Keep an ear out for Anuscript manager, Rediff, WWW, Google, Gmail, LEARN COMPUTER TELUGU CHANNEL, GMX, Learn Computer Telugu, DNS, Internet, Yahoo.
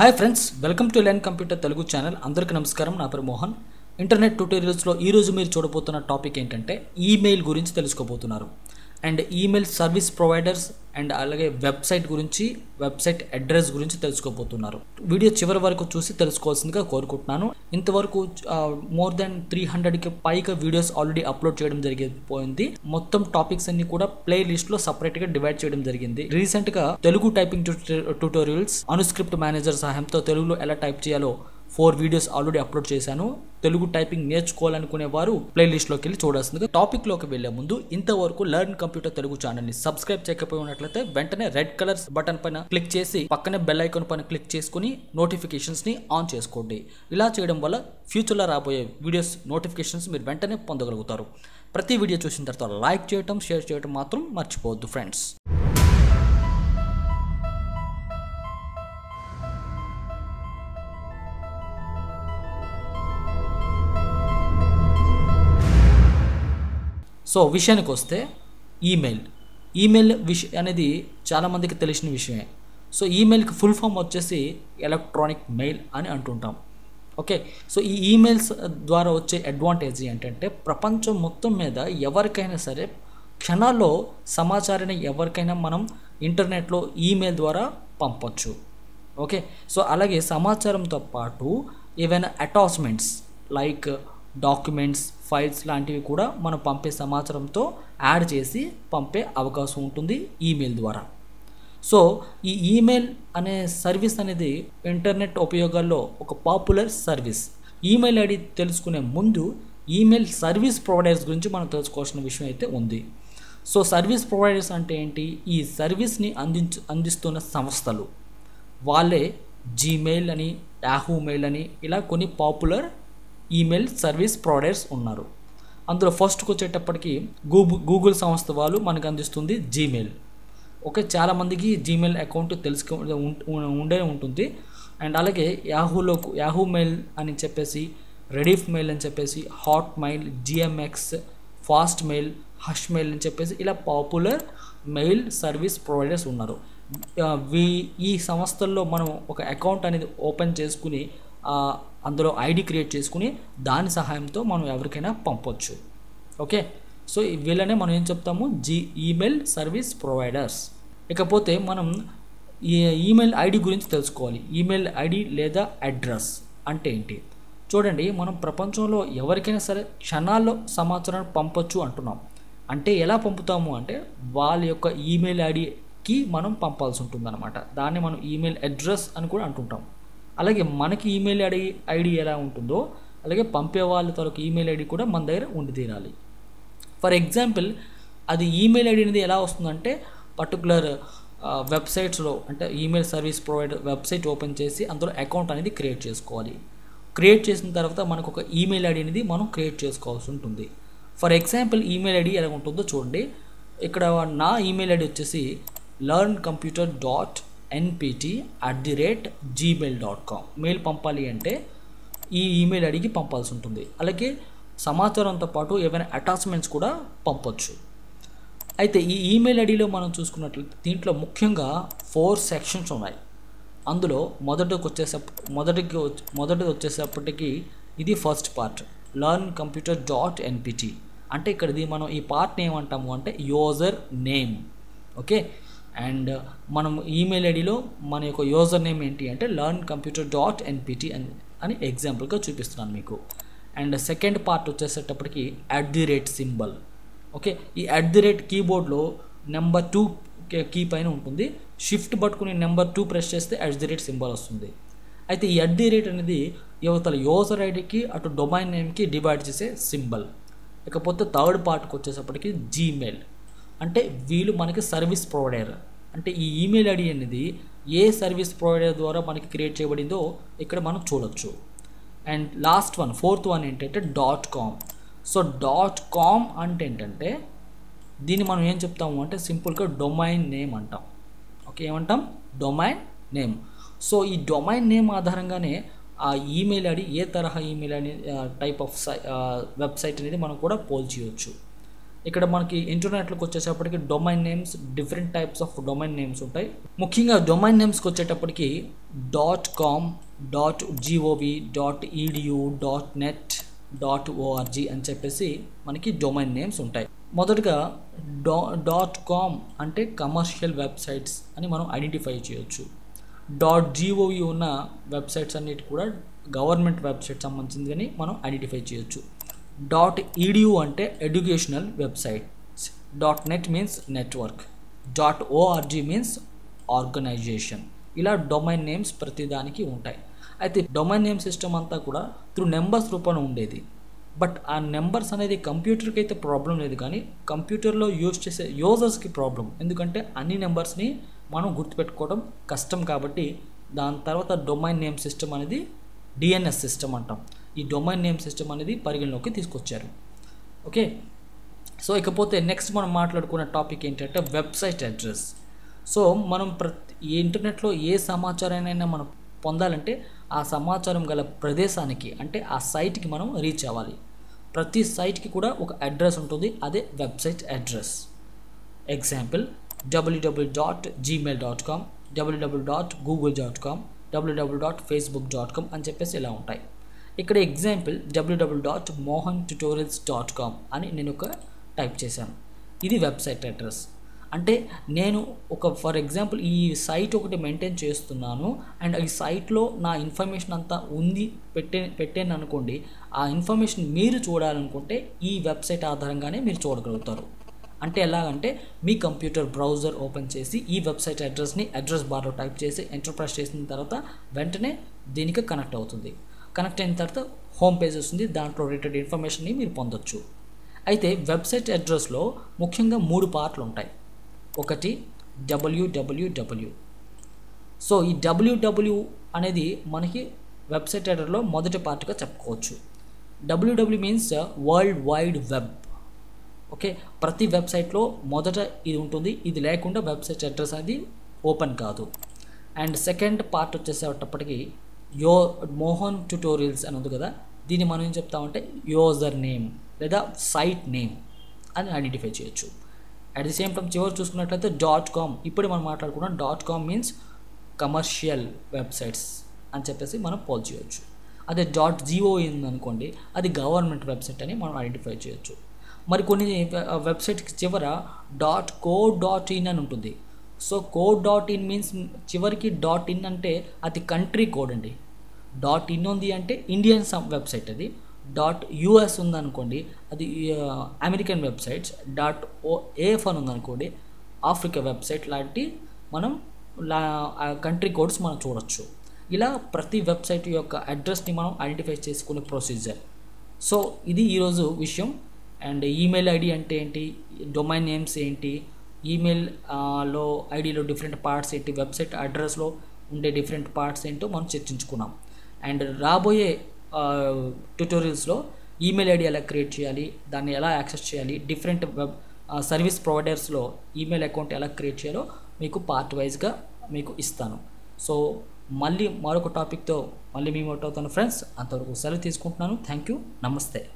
Hi friends, welcome to Learn Computer Telugu channel. Andariki namaskaram. Na peru Mohan. Internet tutorials lo ee roju meer chodapotuna topic entante email gurinchi telusukobotunnaru. And email service providers and alage website gurinchi, website address gurinchi telusukobotunnaru. Video chivari varaku chusi telusukovalsindiga korukuntunnanu. Intavaraku more than 300 ki paika videos already upload cheyadam jarigindi. Mottham topics anni kuda playlist lo separate ga divide cheyadam jarigindi. Recent ga Telugu typing tutorials, Anuscript manager sahayamto Telugu lo ela type cheyalo 4 videos already upload chesanu. Telugu typing నేర్చుకోవాలనుకునే వారు playlist లోకి వెళ్ళి చూడాల్సిందిగా. Topic లోకి వెళ్ళే ముందు ఇంతవరకు learn computer Telugu channel ని subscribe చేయకపోయి ఉన్నట్లయితే వెంటనే రెడ్ కలర్ బటన్ పైన క్లిక్ చేసి పక్కనే బెల్ ఐకాన్ పైన క్లిక్ చేసుకొని నోటిఫికేషన్స్ ని ఆన్ చేసుకోండి. ఇలా చేయడం వల్ల ఫ్యూచర్ లో రాబోయే వీడియోస్ నోటిఫికేషన్స్ మీరు వెంటనే పొందగలుగుతారు. ప్రతి వీడియో చూసిన తర్వాత లైక్ చేయడం, షేర్ చేయడం మాత్రం మర్చిపోవద్దు ఫ్రెండ్స్. సో విషయానికి వస్తే ఈమెయిల్ అనేది చాలా మందికి తెలిసిన విషయమే. సో ఈమెయిల్కి ఫుల్ ఫామ్ వచ్చేసి ఎలక్ట్రానిక్ మెయిల్ అని అంటుంటాం. ఓకే, సో ఈ ఈమెయిల్స్ ద్వారా వచ్చే అడ్వాంటేజ్ ఏంటంటే ప్రపంచం మొత్తం మీద ఎవరికైనా సరే క్షణాల్లో సమాచారాన్ని ఎవరికైనా మనం ఇంటర్నెట్లో ఈమెయిల్ ద్వారా పంపొచ్చు. ఓకే, సో అలాగే సమాచారంతో పాటు ఏవైనా అటాచ్మెంట్స్ లైక్ డాక్యుమెంట్స్, ఫైల్స్ లాంటివి కూడా మనం పంపే సమాచారంతో యాడ్ చేసి పంపే అవకాశం ఉంటుంది ఈమెయిల్ ద్వారా. సో ఈ ఈమెయిల్ అనే సర్వీస్ అనేది ఇంటర్నెట్ ఉపయోగాల్లో ఒక పాపులర్ సర్వీస్. ఈమెయిల్ ఐడి తెలుసుకునే ముందు ఈమెయిల్ సర్వీస్ ప్రొవైడర్స్ గురించి మనం తెలుసుకోవాల్సిన విషయం అయితే ఉంది. సో సర్వీస్ ప్రొవైడర్స్ అంటే ఏంటి? ఈ సర్వీస్ని అందిస్తున్న సంస్థలు వాళ్ళే జీమెయిల్ అని, యాహూ మెయిల్ అని ఇలా కొన్ని పాపులర్ ఈమెయిల్ సర్వీస్ ప్రొవైడర్స్ ఉన్నారు. అందులో ఫస్ట్కి వచ్చేటప్పటికి గూగుల్ సంస్థ వాళ్ళు మనకు అందిస్తుంది జీమెయిల్. ఓకే, చాలామందికి జీమెయిల్ అకౌంట్ తెలుసుకు ఉండే ఉంటుంది. అండ్ అలాగే యాహూ మెయిల్ అని చెప్పేసి, రెడిఫ్ మెయిల్ అని చెప్పేసి, hot mail, GMX, fast mail, Hushmail అని చెప్పేసి ఇలా పాపులర్ మెయిల్ సర్వీస్ ప్రొవైడర్స్ ఉన్నారు. ఈ సంస్థల్లో మనం ఒక అకౌంట్ అనేది ఓపెన్ చేసుకుని అందులో ఐడి క్రియేట్ చేసుకుని దాని సహాయంతో మనం ఎవరికైనా పంపొచ్చు. ఓకే, సో వీళ్ళనే మనం ఏం చెప్తాము, ఈమెయిల్ సర్వీస్ ప్రొవైడర్స్. ఇకపోతే మనం ఈ ఈమెయిల్ ఐడి గురించి తెలుసుకోవాలి. ఈమెయిల్ ఐడి లేదా అడ్రస్ అంటే ఏంటి? చూడండి, మనం ప్రపంచంలో ఎవరికైనా సరే క్షణాల్లో సమాచారాన్ని పంపొచ్చు అంటున్నాం. అంటే ఎలా పంపుతాము అంటే వాళ్ళ యొక్క ఈమెయిల్ ఐడికి మనం పంపాల్సి ఉంటుంది అనమాట. దాన్ని మనం ఈమెయిల్ అడ్రస్ అని కూడా అంటుంటాం. అలాగే మనకి ఈమెయిల్ ఐడి ఎలా ఉంటుందో అలాగే పంపే వాళ్ళ తరకు ఈమెయిల్ ఐడి కూడా మన దగ్గర ఉండి తీరాలి. ఫర్ ఎగ్జాంపుల్, అది ఈమెయిల్ ఐడి అనేది ఎలా వస్తుందంటే పర్టికులర్ వెబ్సైట్స్లో అంటే email service provider website open చేసి అందులో అకౌంట్ అనేది క్రియేట్ చేసుకోవాలి. క్రియేట్ చేసిన తర్వాత మనకు ఒక ఈమెయిల్ ఐడి అనేది మనం క్రియేట్ చేసుకోవాల్సి ఉంటుంది. ఫర్ ఎగ్జాంపుల్, ఈమెయిల్ ఐడి ఎలా ఉంటుందో చూడండి. ఇక్కడ నా ఈమెయిల్ ఐడి వచ్చేసి learncomputer.npt@gmail.com. మెయిల్ పంపాలి అంటే ఈ ఈమెయిల్ ఐడికి పంపాల్సి ఉంటుంది. అలాగే సమాచారంతో పాటు ఏవైనా అటాచ్మెంట్స్ కూడా పంపొచ్చు. అయితే ఈ ఈమెయిల్ ఐడిలో మనం చూసుకున్నట్లయితే దీంట్లో ముఖ్యంగా 4 సెక్షన్స్ ఉన్నాయి. అందులో మొదటిది వచ్చేసేపటికి ఇది ఫస్ట్ పార్ట్, learncomputer.npt. అంటే ఇక్కడ మనం ఈ పార్ట్ని ఏమంటాము అంటే యూజర్ నేమ్. ఓకే, అండ్ మనం ఈమెయిల్ ఐడిలో మన యొక్క యూజర్ నేమ్ ఏంటి అంటే learncomputer.npt అని ఎగ్జాంపుల్గా చూపిస్తున్నాను మీకు. అండ్ సెకండ్ పార్ట్ వచ్చేసేటప్పటికి @ సింబల్. ఓకే, ఈ @ కీబోర్డ్లో నెంబర్ 2 కీ పైన ఉంటుంది. షిఫ్ట్ పట్టుకుని నెంబర్ 2 ప్రెస్ చేస్తే @ సింబల్ వస్తుంది. అయితే ఈ @ అనేది యువతల యూజర్ ఐడికి అటు డొమైన్ నేమ్కి డివైడ్ చేసే సింబల్. ఇకపోతే థర్డ్ పార్ట్కి వచ్చేసేపటికి జీమెయిల్. అంటే వీళ్ళు మనకి సర్వీస్ ప్రొవైడర్. అంటే ఈ ఈమెయిల్ ఐడి అనేది ఏ సర్వీస్ ప్రొవైడర్ ద్వారా మనకి క్రియేట్ చేయబడిందో ఇక్కడ మనం చూడొచ్చు. అండ్ ఫోర్త్ వన్ ఏంటంటే .com. సో .com అంటే ఏంటంటే దీన్ని మనం ఏం చెప్తాము అంటే సింపుల్గా డొమైన్ నేమ్ అంటాం. ఓకే, ఏమంటాం? Domain name. సో ఈ డొమైన్ నేమ్ ఆధారంగానే ఆ ఈమెయిల్ ఐడి ఏ తరహా email ID type of website అనేది మనం కూడా పోల్చేయవచ్చు. ఇక్కడ మనకి ఇంటర్నెట్ లోకి వచ్చేటప్పటికి domain names different types of domain names ఉంటాయి. ముఖ్యంగా డొమైన్ నేమ్స్ కి వచ్చేటప్పటికి .com.gov.edu.net.org అని చెప్పేసి మనకి డొమైన్ నేమ్స్ ఉంటాయి. మొదటగా .com అంటే కమర్షియల్ వెబ్సైట్స్ అని మనం ఐడెంటిఫై చేయొచ్చు. .gov ఉన్న వెబ్సైట్స్ అన్నిటి కూడా గవర్నమెంట్ వెబ్సైట్ సంబంధించింది కానీ మనం ఐడెంటిఫై చేయొచ్చు. .edu అంటే educational websites, .net means network, .org means organisation. ఇలా డొమైన్ నేమ్స్ ప్రతిదానికి ఉంటాయి. అయితే డొమైన్ నేమ్ సిస్టమ్ అంతా కూడా త్రూ నెంబర్స్ రూపంలో ఉండేది. బట్ ఆ నెంబర్స్ అనేది కంప్యూటర్కి అయితే ప్రాబ్లం లేదు, కానీ కంప్యూటర్లో యూజ్ చేసే యూజర్స్కి ప్రాబ్లం. ఎందుకంటే అన్ని నెంబర్స్ని మనం గుర్తుపెట్టుకోవడం కష్టం కాబట్టి దాని తర్వాత డొమైన్ నేమ్ సిస్టమ్ అనేది డిఎన్ఎస్ సిస్టమ్ అంటాం. ఈ డొమైన్ నేమ్ సిస్టమ్ అనేది పరిగణలోకి తీసుకొచ్చారు. ఓకే, సో ఇకపోతే నెక్స్ట్ మనం మాట్లాడుకున్న టాపిక్ ఏంటంటే వెబ్సైట్ అడ్రస్. సో మనం ఈ ఇంటర్నెట్లో ఏ సమాచారాన్నైనా మనం పొందాలంటే ఆ సమాచారం గల ప్రదేశానికి అంటే ఆ సైట్కి మనం రీచ్ అవ్వాలి. ప్రతి సైట్కి కూడా ఒక అడ్రస్ ఉంటుంది, అదే website address. Example www.gmail.com, www.google.com, www.facebook.com అని చెప్పేసి ఇలా ఉంటాయి. ఇక్కడ ఎగ్జాంపుల్ www.mohantutorials.com అని నేను ఒక టైప్ చేశాను. ఇది వెబ్సైట్ అడ్రస్. అంటే నేను ఒక ఫర్ ఎగ్జాంపుల్ ఈ సైట్ ఒకటి మెయింటైన్ చేస్తున్నాను అండ్ ఈ సైట్లో నా ఇన్ఫర్మేషన్ అంతా ఉంది పెట్టాను అనుకోండి. ఆ ఇన్ఫర్మేషన్ మీరు చూడాలనుకుంటే ఈ వెబ్సైట్ ఆధారంగానే మీరు చూడగలుగుతారు. అంటే ఎలాగంటే మీ కంప్యూటర్ బ్రౌజర్ ఓపెన్ చేసి ఈ వెబ్సైట్ అడ్రస్ని అడ్రస్ బార్లో టైప్ చేసి ఎంటర్ ప్రెస్ చేసిన తర్వాత వెంటనే దీనికి కనెక్ట్ అవుతుంది. కనెక్ట్ అయిన తర్వాత హోమ్ పేజ్ వస్తుంది, దాంట్లో రిలేటెడ్ ఇన్ఫర్మేషన్ని మీరు పొందొచ్చు. అయితే వెబ్సైట్ అడ్రస్లో ముఖ్యంగా 3 పార్ట్లు ఉంటాయి. ఒకటి www. సో ఈ www అనేది మనకి వెబ్సైట్ అడ్రస్లో మొదటి పార్ట్గా చెప్పుకోవచ్చు. www means world wide web. Okay, ప్రతి వెబ్సైట్లో మొదట ఇది ఉంటుంది, ఇది లేకుండా వెబ్సైట్ అడ్రస్ అనేది ఓపెన్ కాదు. అండ్ సెకండ్ పార్ట్ వచ్చేసేటప్పటికి మోహన్ ట్యుటోరియల్స్ అని ఉంది కదా, దీన్ని మనం ఏం చెప్తామంటే యూజర్ నేమ్ లేదా సైట్ నేమ్ అని ఐడెంటిఫై చేయొచ్చు. అట్ ది సేమ్ టైం చివరి చూసుకున్నట్లయితే .com, ఇప్పుడు మనం మాట్లాడుకున్నాం .com మీన్స్ కమర్షియల్ వెబ్సైట్స్ అని చెప్పేసి మనం పోల్ చేయొచ్చు. అదే .gov ఉందనుకోండి, అది గవర్నమెంట్ వెబ్సైట్ అని మనం ఐడెంటిఫై చేయొచ్చు. మరి కొన్ని వెబ్సైట్కి చివర .co.in అని ఉంటుంది. సో .co.in మీన్స్ చివరికి .in అంటే అది కంట్రీ కోడ్ అండి. .in ఉంది అంటే ఇండియన్ వెబ్సైట్, అది .us ఉందనుకోండి అది అమెరికన్ వెబ్సైట్స్, .af అని ఉందనుకోండి ఆఫ్రికా వెబ్సైట్, లాంటి మనం కంట్రీ కోడ్స్ మనం చూడొచ్చు. ఇలా ప్రతి వెబ్సైట్ యొక్క అడ్రస్ని మనం ఐడెంటిఫై చేసుకునే ప్రొసీజర్. సో ఇది ఈరోజు విషయం. అండ్ ఈమెయిల్ ఐడి అంటే ఏంటి, డొమైన్ నేమ్స్ ఏంటి, ఈమెయిల్లో ఐడిలో డిఫరెంట్ పార్ట్స్ ఏంటి, వెబ్సైట్ అడ్రస్లో ఉండే డిఫరెంట్ పార్ట్స్ ఏంటో మనం చర్చించుకున్నాం. అండ్ రాబోయే ట్యుటోరియల్స్లో ఈమెయిల్ ఐడి ఎలా క్రియేట్ చేయాలి, దాన్ని ఎలా యాక్సెస్ చేయాలి, డిఫరెంట్ వెబ్ సర్వీస్ ప్రొవైడర్స్లో ఈమెయిల్ అకౌంట్ ఎలా క్రియేట్ చేయాలో మీకు పార్ట్ వైజ్గా మీకు ఇస్తాను. సో మళ్ళీ మరొక టాపిక్తో మళ్ళీ మీ అవుతాను ఫ్రెండ్స్. అంతవరకు సెలవు తీసుకుంటున్నాను. థ్యాంక్ యూ, నమస్తే.